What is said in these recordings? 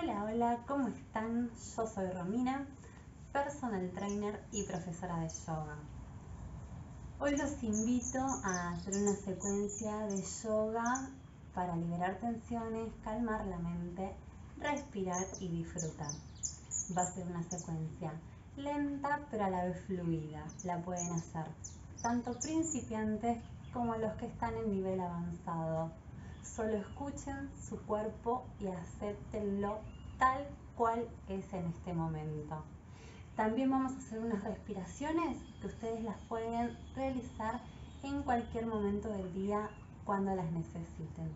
Hola, hola, ¿cómo están? Yo soy Romina, personal trainer y profesora de yoga. Hoy los invito a hacer una secuencia de yoga para liberar tensiones, calmar la mente, respirar y disfrutar. Va a ser una secuencia lenta pero a la vez fluida. La pueden hacer tanto principiantes como los que están en nivel avanzado. Solo escuchen su cuerpo y acéptenlo tal cual es en este momento. También vamos a hacer unas respiraciones que ustedes las pueden realizar en cualquier momento del día cuando las necesiten.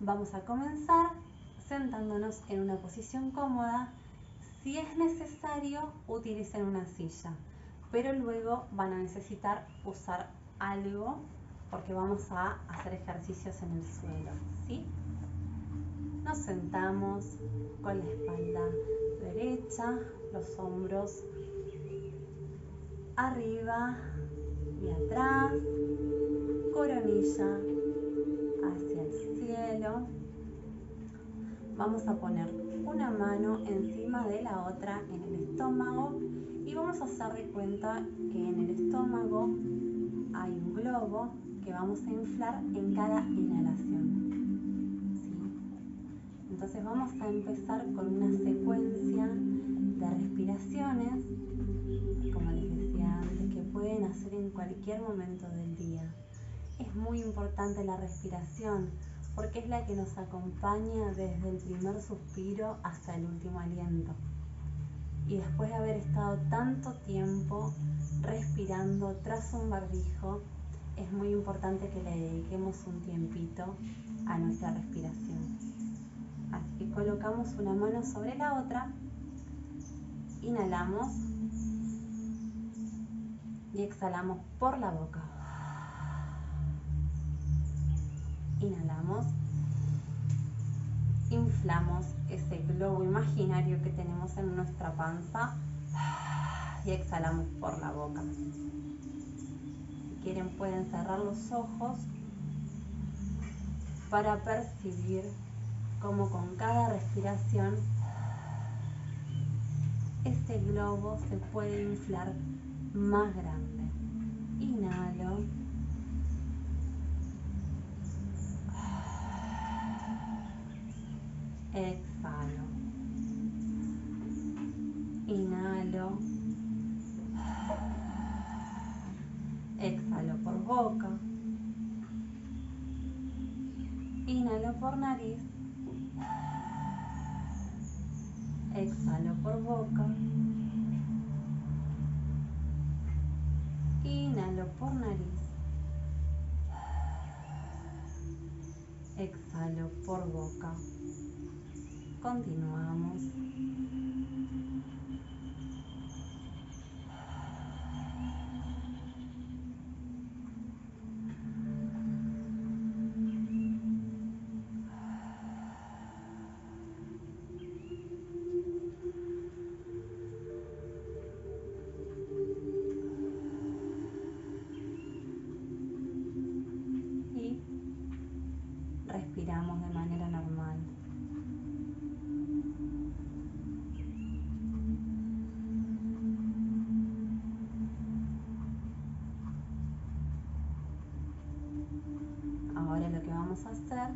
Vamos a comenzar sentándonos en una posición cómoda. Si es necesario, utilicen una silla, pero luego van a necesitar usar algo porque vamos a hacer ejercicios en el suelo, ¿sí? Nos sentamos con la espalda derecha, los hombros arriba y atrás, coronilla hacia el cielo. Vamos a poner una mano encima de la otra en el estómago y vamos a hacer de cuenta que en el estómago hay un globo que vamos a inflar en cada inhalación, ¿sí? Entonces vamos a empezar con una secuencia de respiraciones, como les decía antes, que pueden hacer en cualquier momento del día. Es muy importante la respiración porque es la que nos acompaña desde el primer suspiro hasta el último aliento. Y después de haber estado tanto tiempo respirando tras un barbijo, es muy importante que le dediquemos un tiempito a nuestra respiración. Así que colocamos una mano sobre la otra, inhalamos y exhalamos por la boca. Inhalamos, inflamos ese globo imaginario que tenemos en nuestra panza y exhalamos por la boca. Quieren, pueden cerrar los ojos para percibir cómo con cada respiración este globo se puede inflar más grande. Inhalo . Exhalo . Inhalo . Exhalo por boca, inhalo por nariz, exhalo por boca, inhalo por nariz, exhalo por boca. Continuamos. Hacer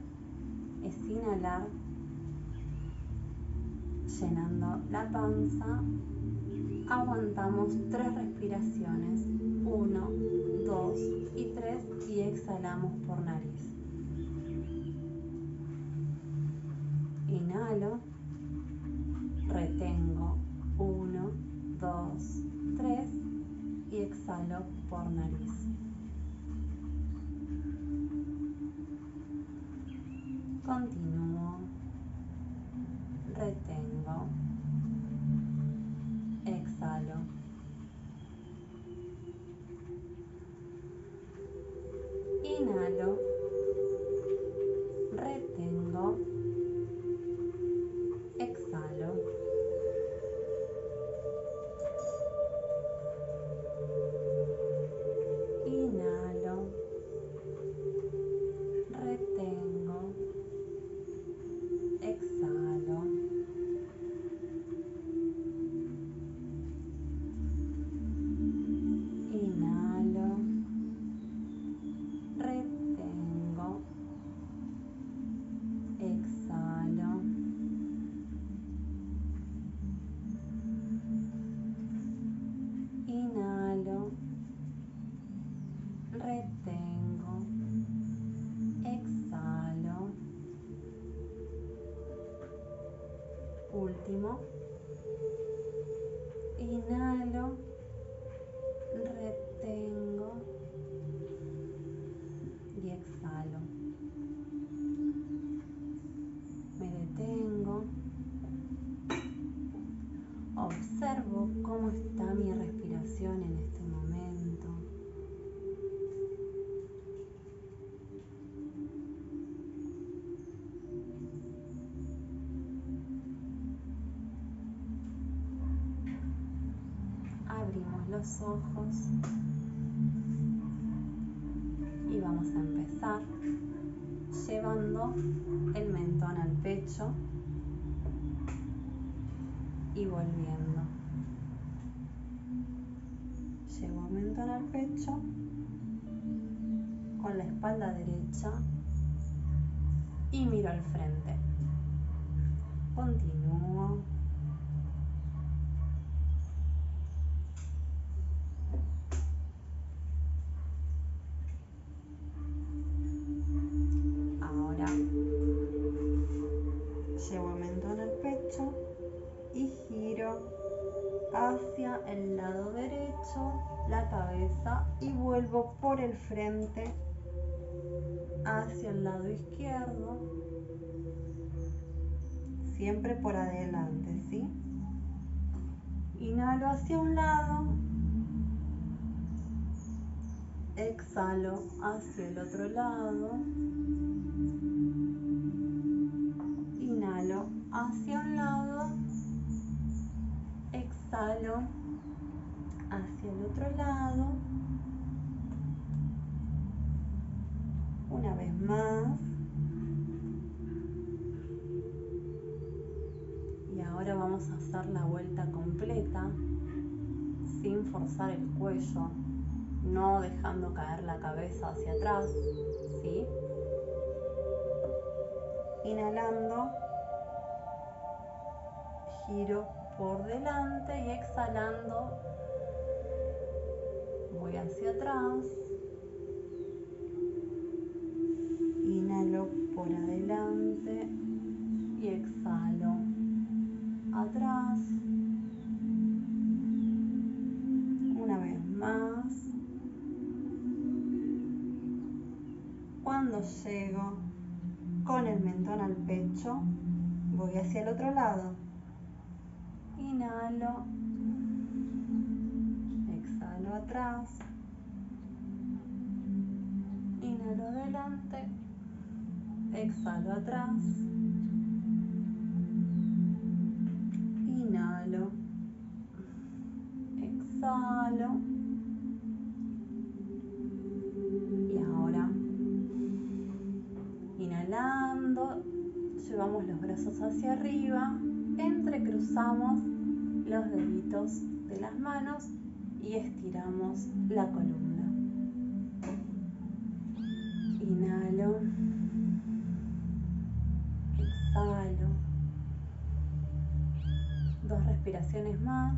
es inhalar llenando la panza, aguantamos 3 respiraciones, 1, 2 y 3, y exhalamos por nariz. Inhalo, retengo 1, 2, 3 y exhalo por nariz. Continúo, retengo, exhalo. Inhalo, retengo, exhalo. Inhalo. Inhalo, retengo y exhalo. Me detengo, observo cómo está mi respiración en este momento. Abrimos los ojos y vamos a empezar llevando el mentón al pecho y volviendo. Llevo el mentón al pecho, con la espalda derecha y miro al frente. Continúo. Hacia el lado derecho la cabeza y vuelvo por el frente hacia el lado izquierdo, siempre por adelante, ¿sí? Inhalo hacia un lado, exhalo hacia el otro lado, inhalo hacia un lado, exhalo hacia el otro lado. Una vez más. Y ahora vamos a hacer la vuelta completa sin forzar el cuello, no dejando caer la cabeza hacia atrás, ¿sí? Inhalando, giro por delante y exhalando voy hacia atrás. Inhalo por adelante y exhalo atrás. Una vez más. Cuando llego con el mentón al pecho, voy hacia el otro lado. Inhalo, exhalo atrás, inhalo adelante, exhalo atrás, inhalo, exhalo. Y ahora, inhalando, llevamos los brazos hacia arriba, entrecruzamos los deditos de las manos y estiramos la columna. Inhalo, exhalo. 2 respiraciones más.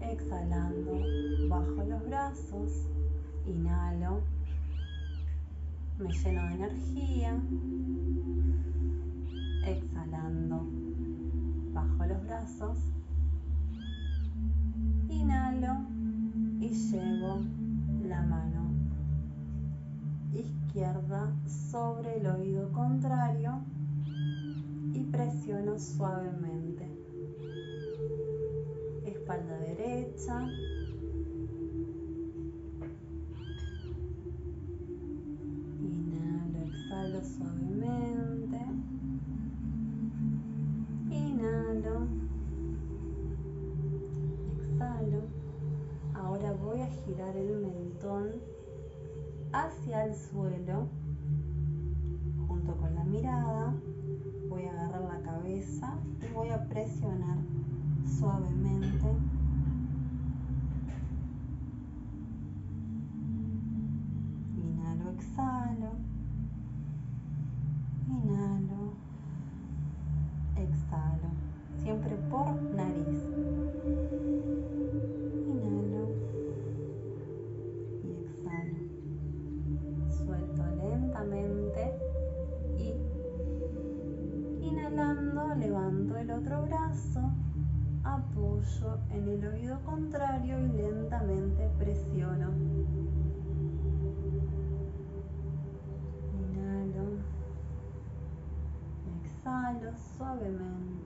Exhalando, bajo los brazos, inhalo. Me lleno de energía, exhalando, bajo los brazos, inhalo y llevo la mano izquierda sobre el oído contrario y presiono suavemente, espalda derecha. Suavemente, inhalo, exhalo. Ahora voy a girar el mentón hacia el suelo, junto con la mirada. Voy a agarrar la cabeza y voy a presionar suavemente. Inhalo, exhalo. Inhalo, exhalo, siempre por nariz. Inhalo y exhalo, inhalando, levanto el otro brazo, apoyo en el oído contrario y lentamente presiono. Inhalo, exhalo suavemente.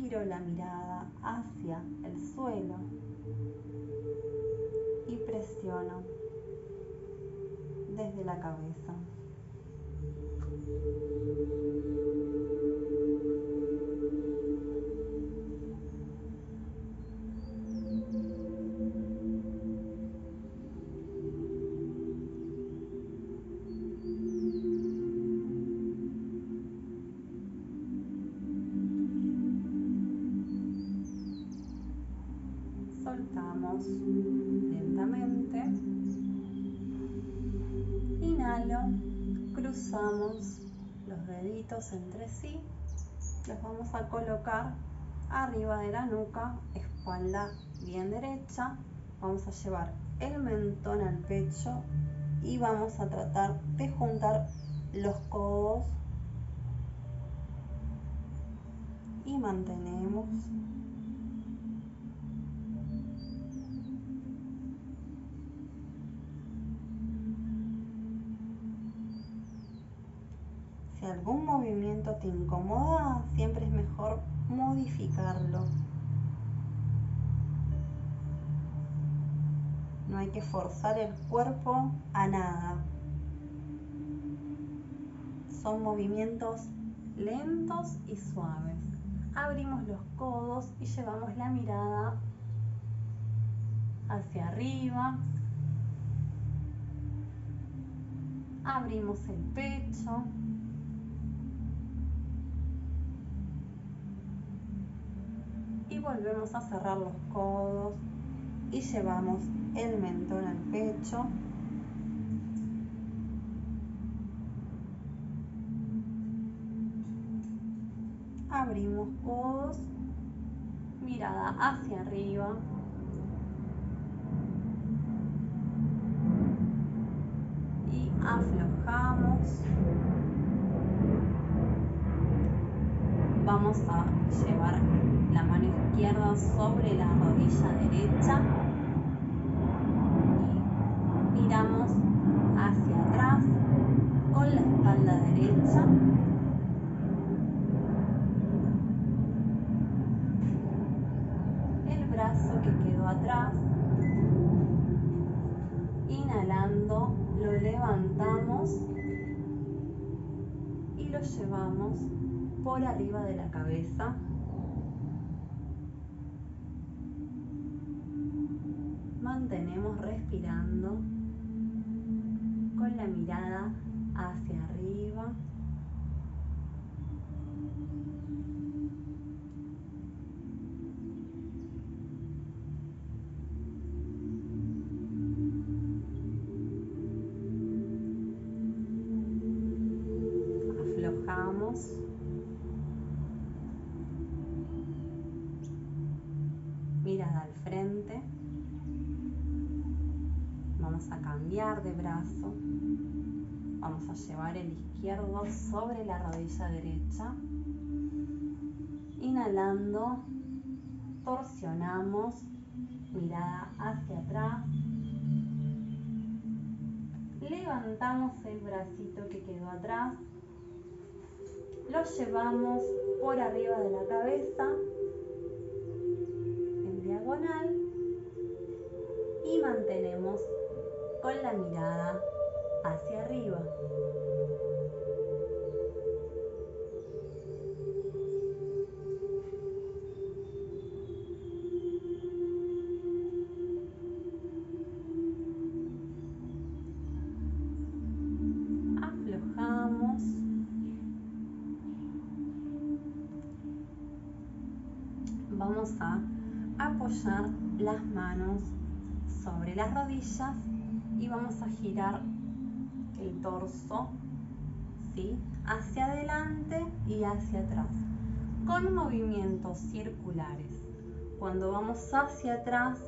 Giro la mirada hacia el suelo y presiono desde la cabeza. Soltamos lentamente. Inhalo, cruzamos los deditos entre sí, los vamos a colocar arriba de la nuca, espalda bien derecha, vamos a llevar el mentón al pecho y vamos a tratar de juntar los codos y mantenemos. Si algún movimiento te incomoda, siempre es mejor modificarlo. No hay que forzar el cuerpo a nada. Son movimientos lentos y suaves. Abrimos los codos y llevamos la mirada hacia arriba. Abrimos el pecho. Volvemos a cerrar los codos y llevamos el mentón al pecho. Abrimos codos, mirada hacia arriba. Y aflojamos. Vamos a llevar la mano izquierda sobre la rodilla derecha y miramos hacia atrás con la espalda derecha. El brazo que quedó atrás, inhalando, lo levantamos y lo llevamos por arriba de la cabeza. Mantenemos respirando con la mirada hacia arriba. Aflojamos. Mirada al frente. Vamos a cambiar de brazo, vamos a llevar el izquierdo sobre la rodilla derecha, inhalando, torsionamos, mirada hacia atrás, levantamos el bracito que quedó atrás, lo llevamos por arriba de la cabeza, en diagonal, y mantenemos con la mirada hacia arriba. Aflojamos. Vamos a apoyar las manos sobre las rodillas y vamos a girar el torso, ¿sí? Hacia adelante y hacia atrás. con movimientos circulares. Cuando vamos hacia atrás,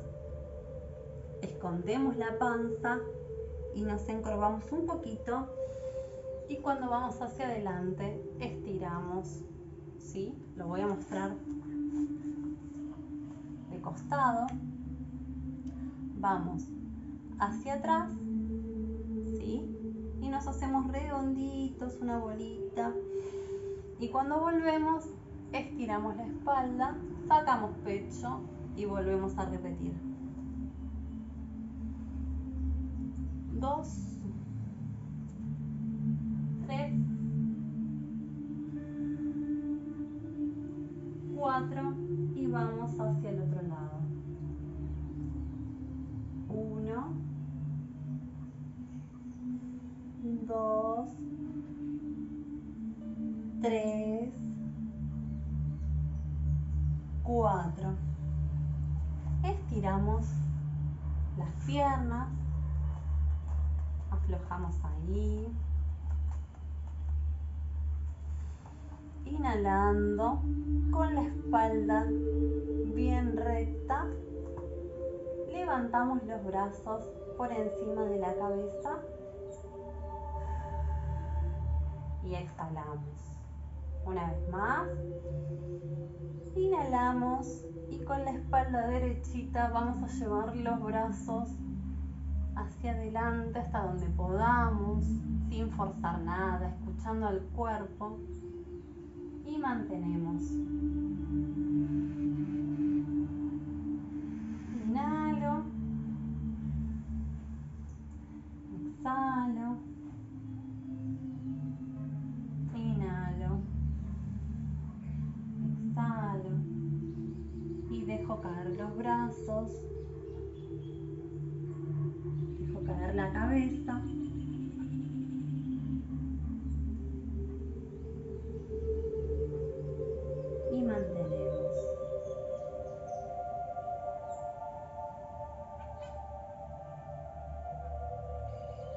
escondemos la panza y nos encorvamos un poquito, y cuando vamos hacia adelante, estiramos, ¿sí? Lo voy a mostrar de costado. Vamos hacia atrás, ¿sí? Y nos hacemos redonditos, una bolita, y cuando volvemos, estiramos la espalda, sacamos pecho y volvemos a repetir. 2, 3, 4 y vamos hacia el otro lado. 1, 2, 3, 4. Estiramos las piernas. Aflojamos ahí, inhalando con la espalda bien recta, levantamos los brazos por encima de la cabeza y exhalamos. Una vez más, inhalamos y con la espalda derechita vamos a llevar los brazos hacia adelante hasta donde podamos, sin forzar nada, escuchando al cuerpo, y mantenemos. Inhalo, exhalo, inhalo, exhalo, y dejo caer los brazos. Caer la cabeza, y mantenemos.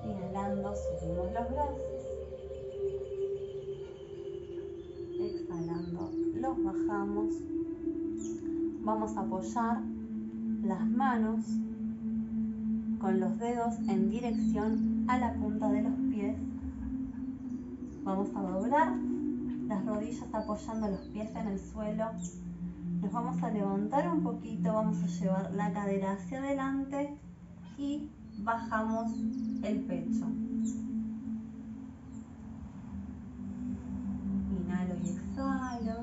Inhalando, subimos los brazos, exhalando, los bajamos. Vamos a apoyar las manos con los dedos en dirección a la punta de los pies. Vamos a doblar las rodillas apoyando los pies en el suelo. Nos vamos a levantar un poquito, vamos a llevar la cadera hacia adelante y bajamos el pecho. Inhalo y exhalo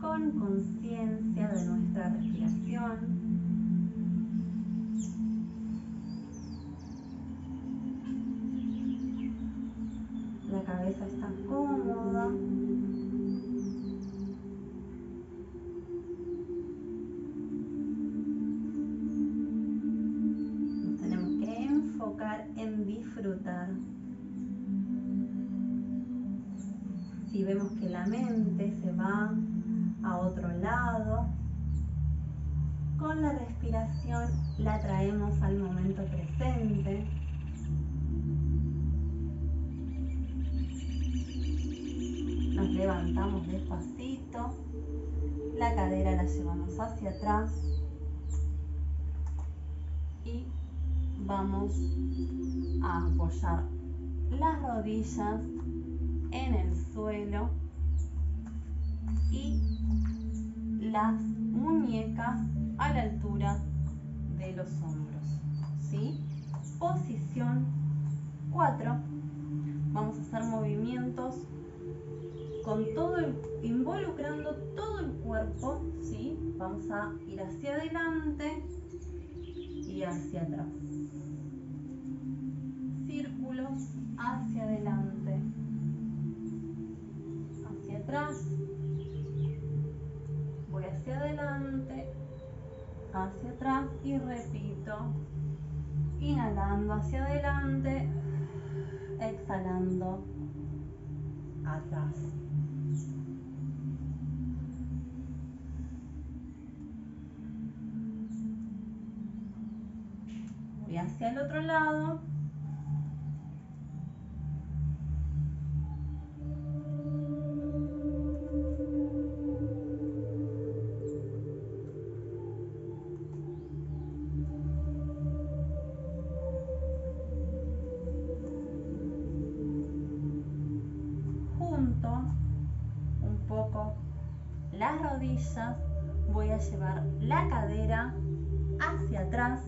con conciencia de nuestra respiración. La cabeza está cómoda. Nos tenemos que enfocar en disfrutar. Si vemos que la mente se va a otro lado, con la respiración la traemos al momento presente. Nos levantamos despacito, la cadera la llevamos hacia atrás y vamos a apoyar las rodillas en el suelo y las muñecas a la altura de los hombros, ¿sí? Posición 4. Vamos a hacer movimientos con todo involucrando todo el cuerpo, ¿sí? Vamos a ir hacia adelante y hacia atrás. Círculos hacia adelante, hacia atrás. Voy hacia adelante, hacia atrás y repito. Inhalando hacia adelante, exhalando atrás. Hacia el otro lado, aprieto un poco las rodillas, voy a llevar la cadera hacia atrás,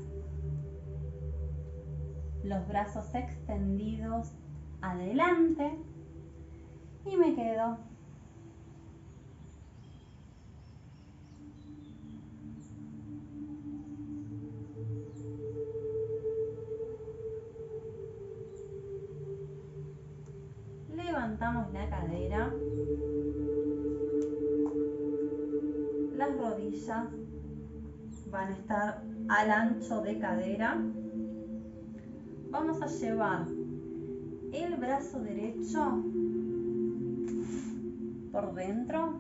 los brazos extendidos adelante y me quedo. Levantamos la cadera, las rodillas van a estar al ancho de cadera. Vamos a llevar el brazo derecho por dentro,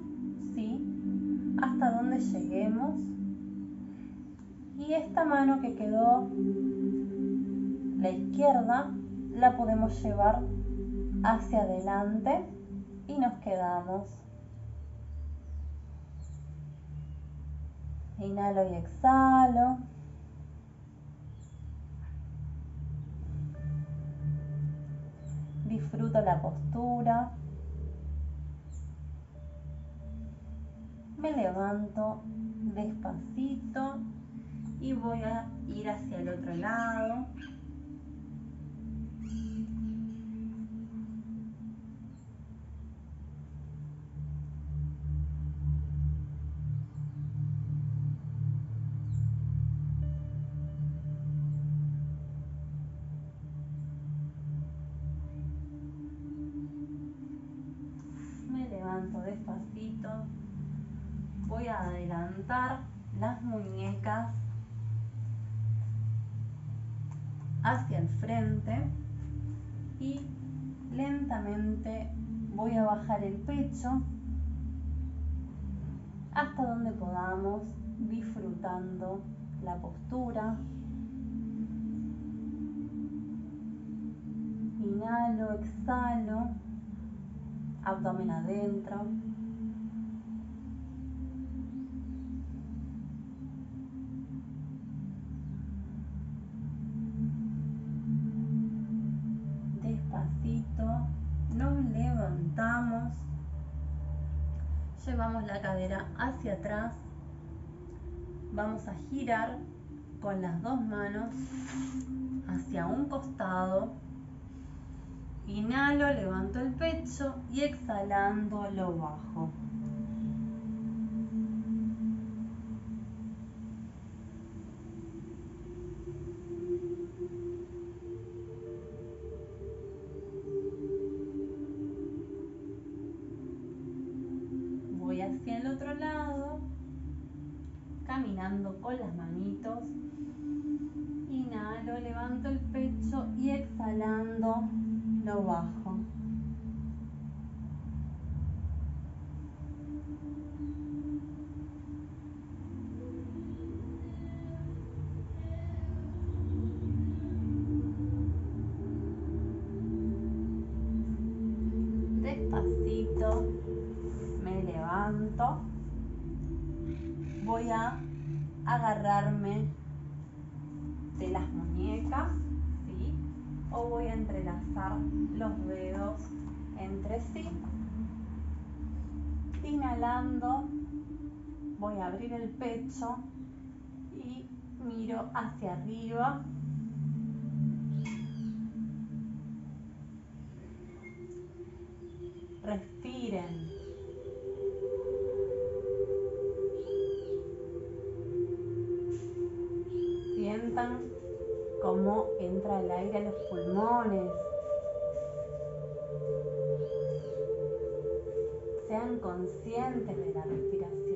¿sí? Hasta donde lleguemos, y esta mano que quedó, la izquierda, la podemos llevar hacia adelante y nos quedamos. Inhalo y exhalo. Disfruto la postura. Me levanto despacito y voy a ir hacia el otro lado. Despacito voy a adelantar las muñecas hacia el frente y lentamente voy a bajar el pecho hasta donde podamos, disfrutando la postura. Inhalo, exhalo, abdomen adentro. Despacito nos levantamos, llevamos la cadera hacia atrás, vamos a girar con las dos manos hacia un costado. Inhalo, levanto el pecho y exhalando lo bajo. Voy hacia el otro lado, caminando con las manitos. Inhalo, levanto el pecho y exhalando lo bajo. Despacito me levanto, voy a agarrarme de las muñecas, ¿sí? O voy a entrelazar los dedos entre sí. Inhalando, voy a abrir el pecho y miro hacia arriba. Respiren. Sientan cómo entra el aire a los pulmones. Sean conscientes de la respiración.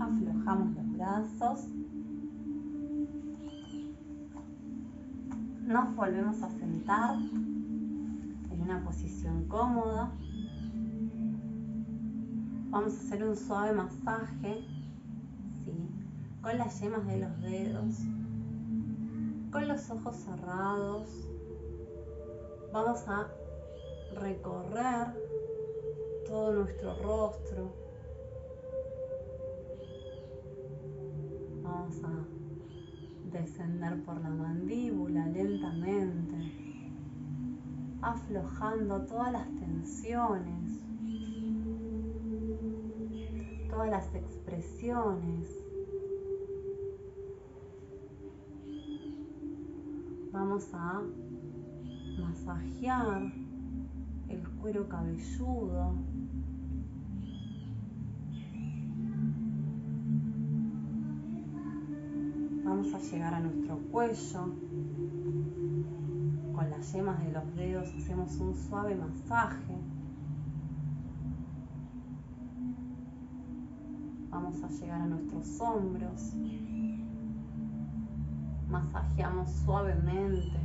Aflojamos los brazos. Nos volvemos a sentar en una posición cómoda. Vamos a hacer un suave masaje, ¿sí? Con las yemas de los dedos, con los ojos cerrados. Vamos a recorrer todo nuestro rostro, vamos a descender por la mandíbula lentamente, aflojando todas las tensiones, todas las expresiones. Vamos a masajear el cuero cabelludo, vamos a llegar a nuestro cuello, con las yemas de los dedos hacemos un suave masaje, vamos a llegar a nuestros hombros, masajeamos suavemente,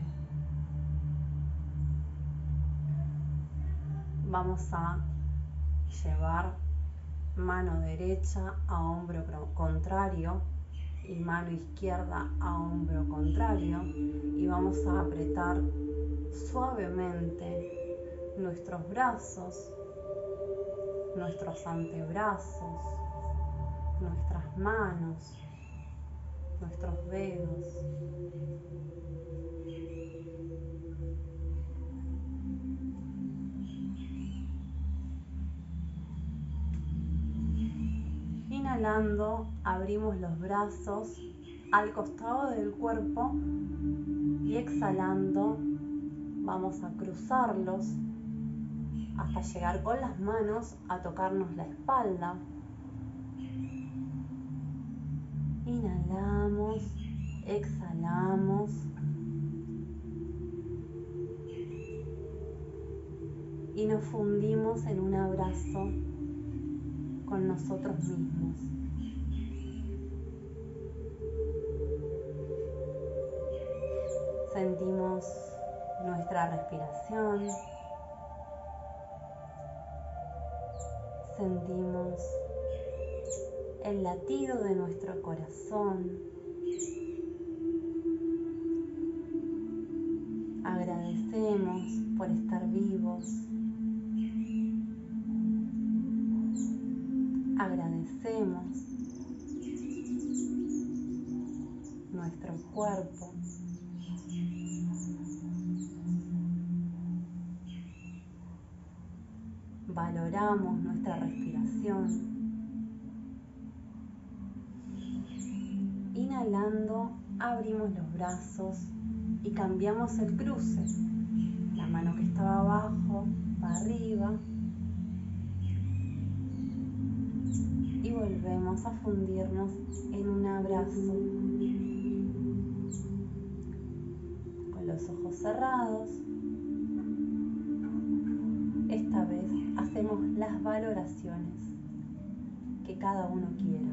vamos a llevar mano derecha a hombro contrario y mano izquierda a hombro contrario y vamos a apretar suavemente nuestros brazos, nuestros antebrazos, nuestras manos, nuestros dedos. Inhalando, abrimos los brazos al costado del cuerpo y exhalando vamos a cruzarlos hasta llegar con las manos a tocarnos la espalda. Inhalamos, exhalamos. Y nos fundimos en un abrazo con nosotros mismos. Sentimos nuestra respiración. Sentimos el latido de nuestro corazón. Agradecemos por estar vivos. Agradecemos nuestro cuerpo. Valoramos nuestra respiración. Inhalando, abrimos los brazos y cambiamos el cruce. La mano que estaba abajo, va arriba. Y volvemos a fundirnos en un abrazo. Con los ojos cerrados. Esta vez hacemos las valoraciones que cada uno quiera.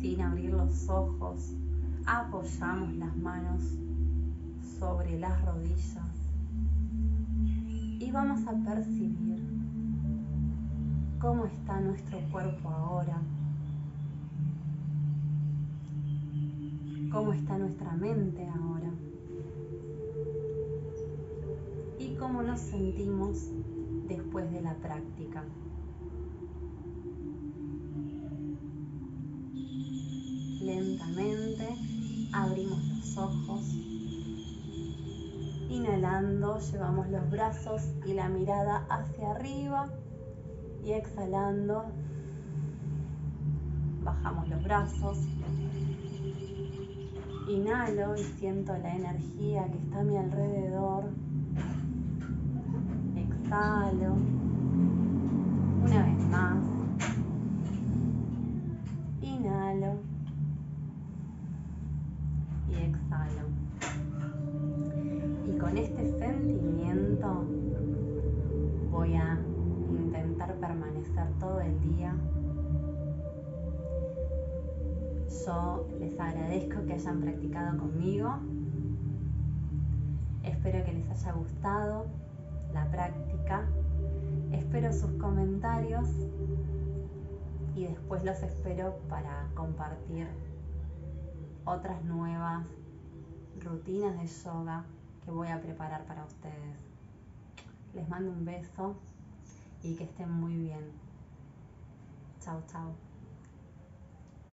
Sin abrir los ojos, apoyamos las manos sobre las rodillas y vamos a percibir cómo está nuestro cuerpo ahora, cómo está nuestra mente ahora y cómo nos sentimos después de la práctica. Lentamente abrimos los ojos, inhalando llevamos los brazos y la mirada hacia arriba y exhalando bajamos los brazos, inhalo y siento la energía que está a mi alrededor, exhalo una vez más, inhalo y exhalo. Y con este sentimiento voy a intentar permanecer todo el día. Yo les agradezco que hayan practicado conmigo Espero que les haya gustado la práctica. Espero sus comentarios y después los espero para compartir otras nuevas rutinas de yoga que voy a preparar para ustedes. Les mando un beso y que estén muy bien. Chao, chao.